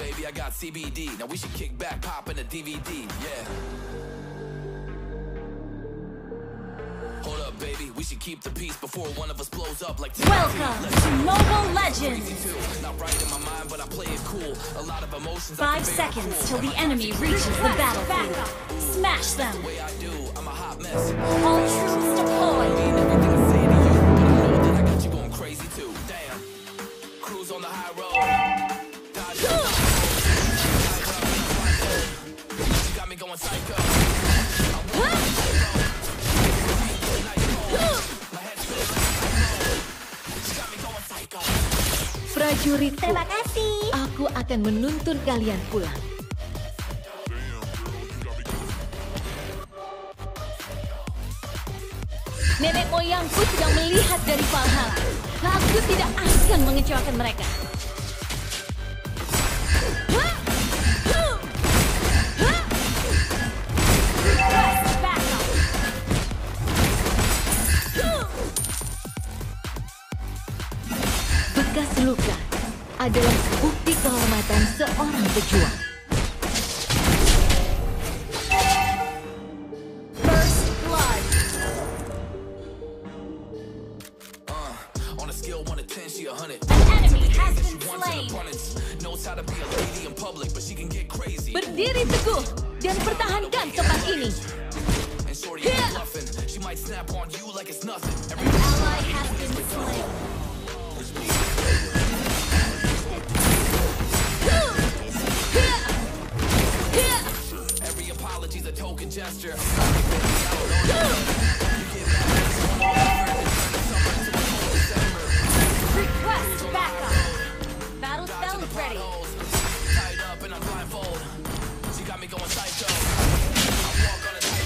baby, I got CBD. Now we should kick back, poppin' a DVD, yeah. Hold up, baby, we should keep the peace before one of us blows up like TNT. Welcome to Mobile Legends. Not right in my mind, but I play it cool. A lot of emotions. 5 seconds till the enemy reaches the battlefield. Smash them. The way I do, I'm a hot mess. All troops deployed. On the high road, she got me going psycho. Prajurit, terima kasih. Aku akan menuntun kalian pulang. Nenek moyangku sedang melihat dari Valhalla. Aku tidak akan mengecewakan mereka. Bekas luka adalah bukti kehormatan seorang pejuang. Berdiri teguh dan pertahankan tempat ini.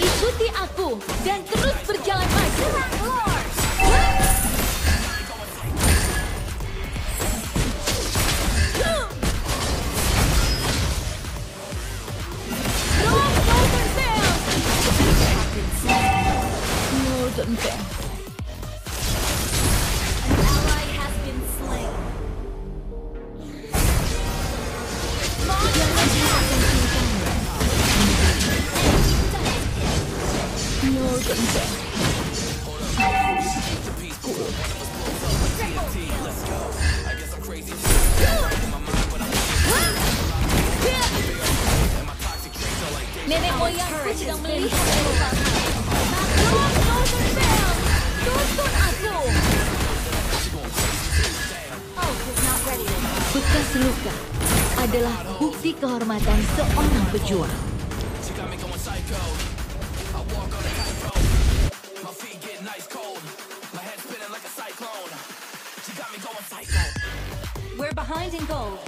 Ikuti aku dan terus berjalan maju. Nenek moyangku sedang melihat tuntun aku. Bekas luka adalah bukti kehormatan seorang pejuang. We're behind in goal.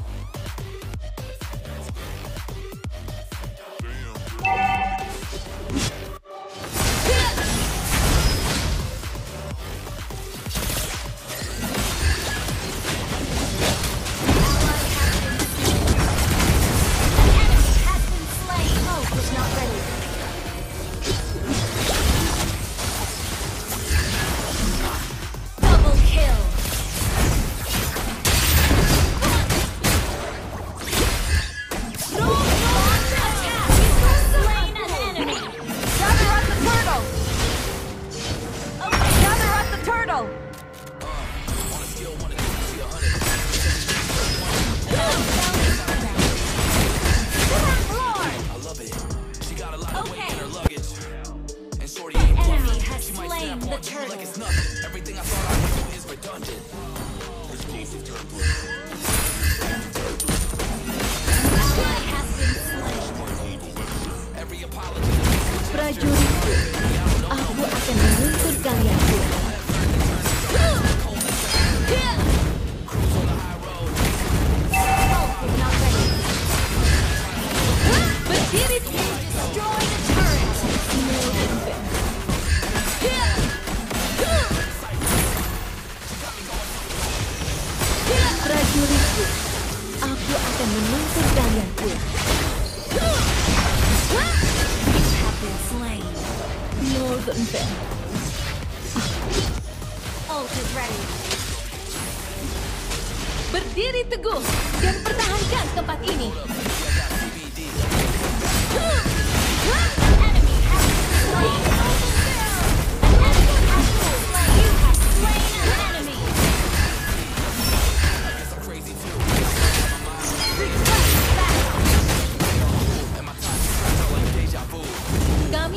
Berdiri teguh dan pertahankan tempat ini.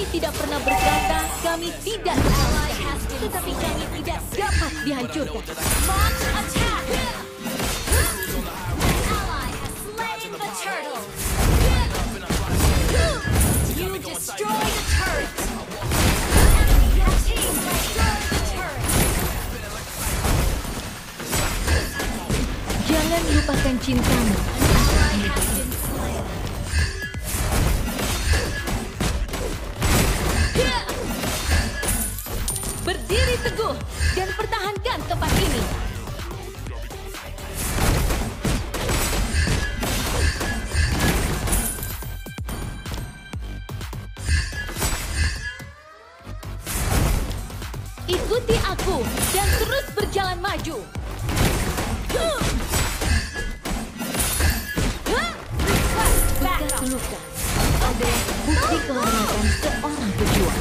tidak pernah berkata, kami tidak terkalahkan, tetapi kami tidak dapat dihancurkan. Launch attack! An ally has slain the turtle! You destroy the turret! Your team destroyed the turret! Jangan lupakan cintamu. Berdiri teguh dan pertahankan tempat ini. Ikuti aku dan terus berjalan maju. Luka-luka ada bukti kehormatan seorang pejuang.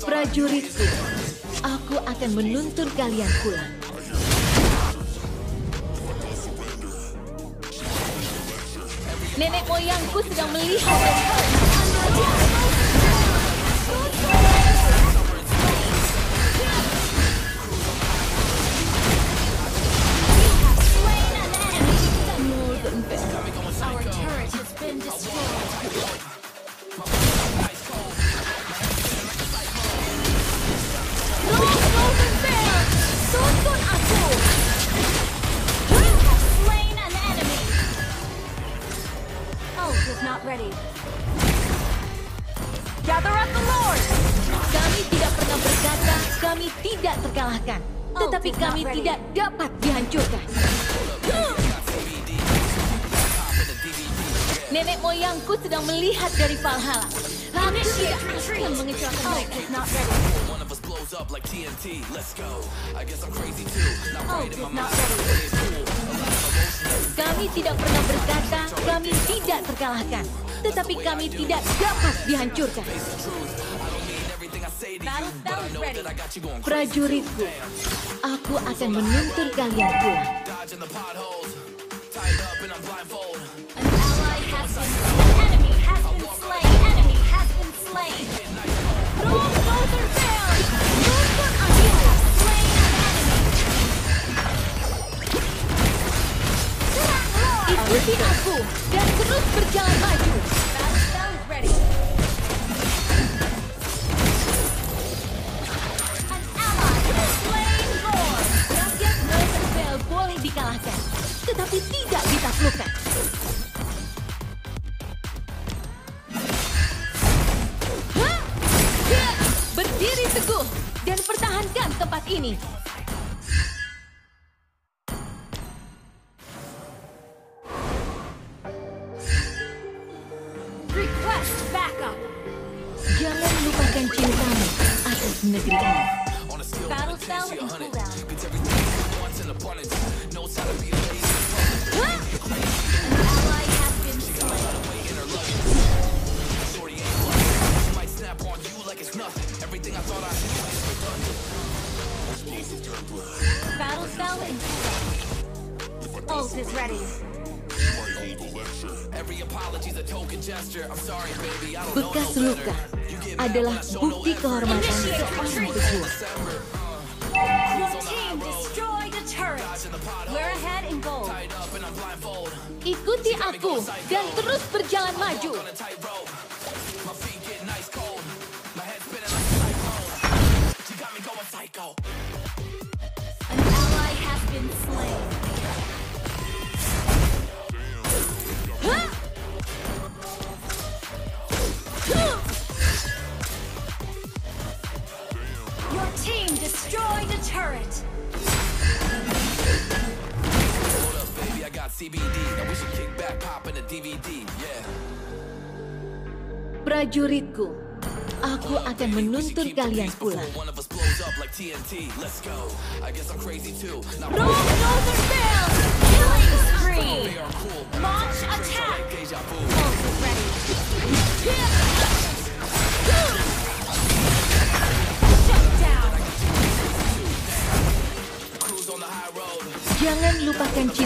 Prajuritku, aku akan menuntun kalian pulang. Nenek moyangku sedang melihat tetapi kami tidak dapat dihancurkan. Nenek moyangku sedang melihat dari Valhalla. Aku tidak akan mengecewakan mereka. Kami tidak pernah berkata kami tidak terkalahkan, tetapi kami tidak dapat dihancurkan. Prajuritku, aku akan menuntun kalian pulang. Ikuti aku dan terus berjalan maju. Dikalahkan, tetapi tidak ditaklukkan. Berdiri teguh dan pertahankan tempat ini. Request backup. Jangan lupakan cintamu atas negeri ini. Battle spell and cooldown. An ally has been slain. Might snap on you like it's nothing. Everything I thought I battle spell and ult is ready. Bekas luka adalah bukti kehormatan seorang pejuang. We're ahead in goal. Ikuti aku dan terus berjalan maju. An ally has been slain. Your team destroyed a turret. Prajuritku, aku akan menuntun kalian pulang. Launch attack.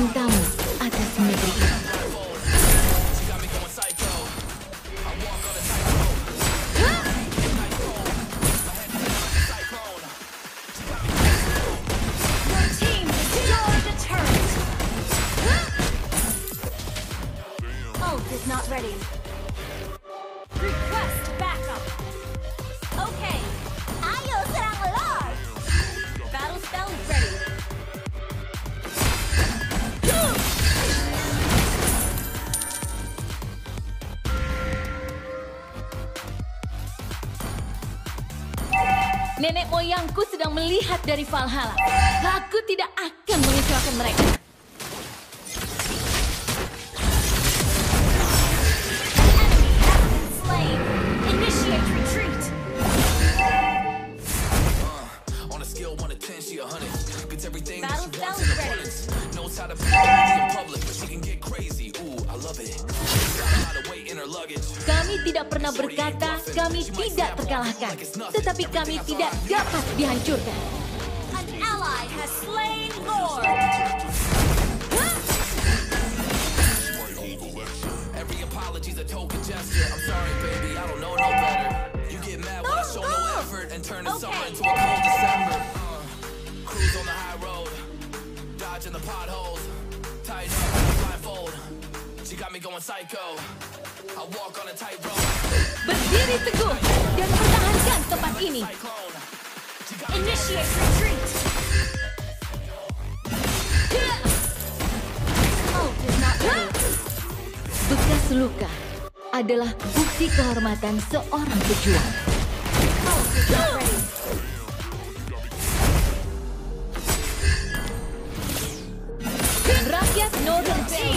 Andamos a desmedro. Not ready. Request backup. Okay. Battle spell ready. Nenek moyangku sedang melihat dari Valhalla. Aku tidak akan mengecewakan mereka. Kami tidak pernah berkata kami tidak terkalahkan, tetapi kami tidak dapat dihancurkan. An ally has slain Lord. Every apology's a token gesture. I'm sorry, baby, I don't know no better. You get mad when I show no effort and turn the summer into a cold December. Cruise on the high road, dodging the potholes, tied up in the blindfold. She got me going psycho. I walk on a tightrope. Berdiri teguh dan pertahankan tempat ini. Initiate retreat. Oh, did not work. Bekas luka adalah bukti kehormatan seorang pejuang. Oh, did not ready. Rakyat Northern Bay